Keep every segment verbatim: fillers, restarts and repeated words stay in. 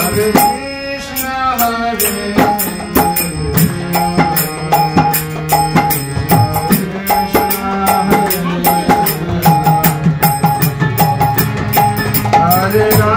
Hare Krishna, Hare Rama. Hare Krishna, Krishna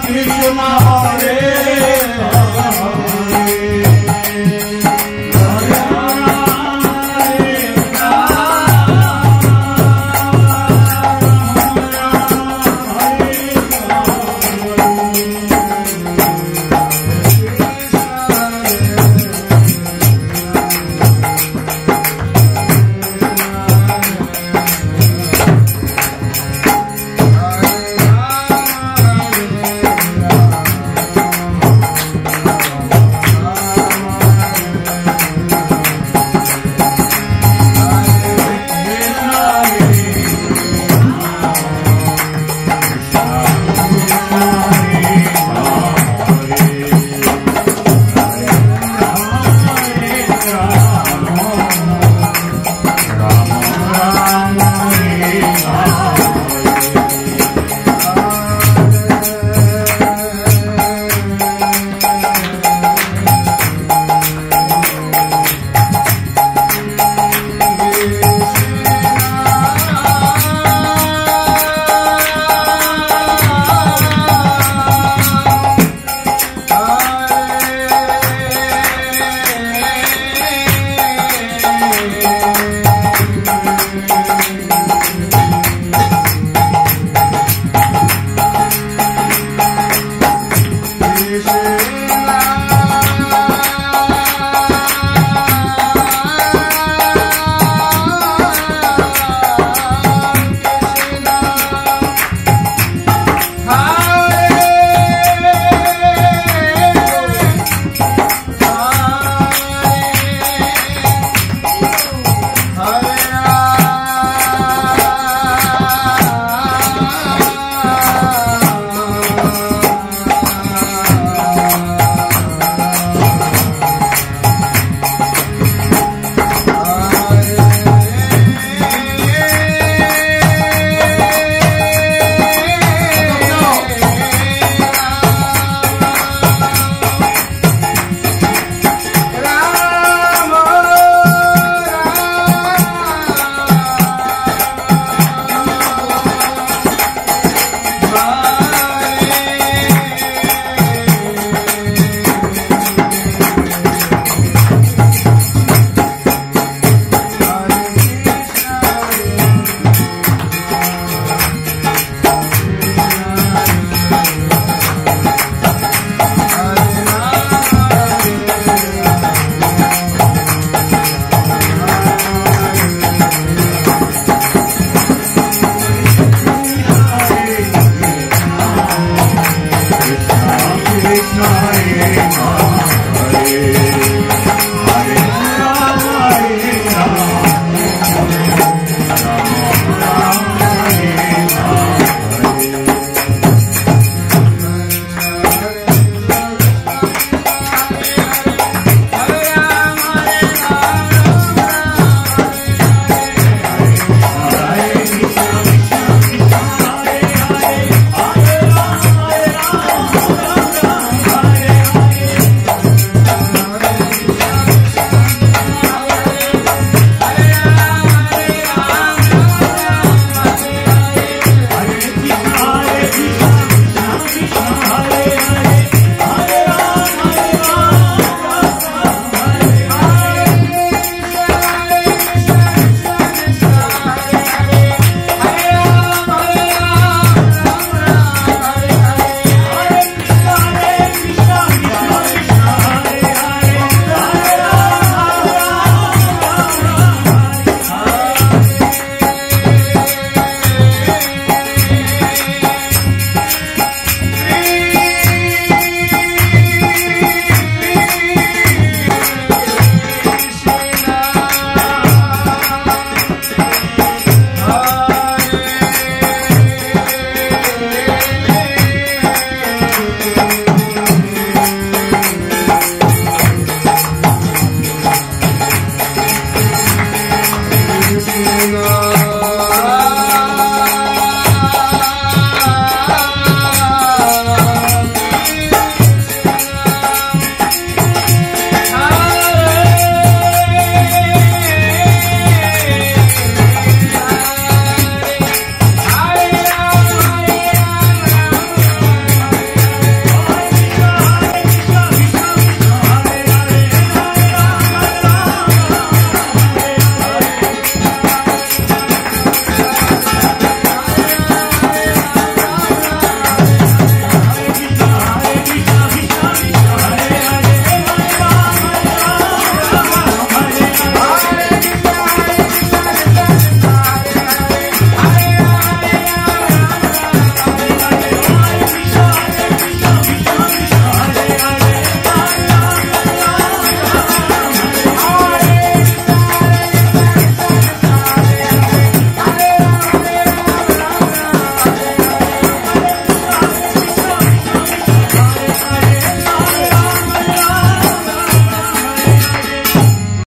Krishna.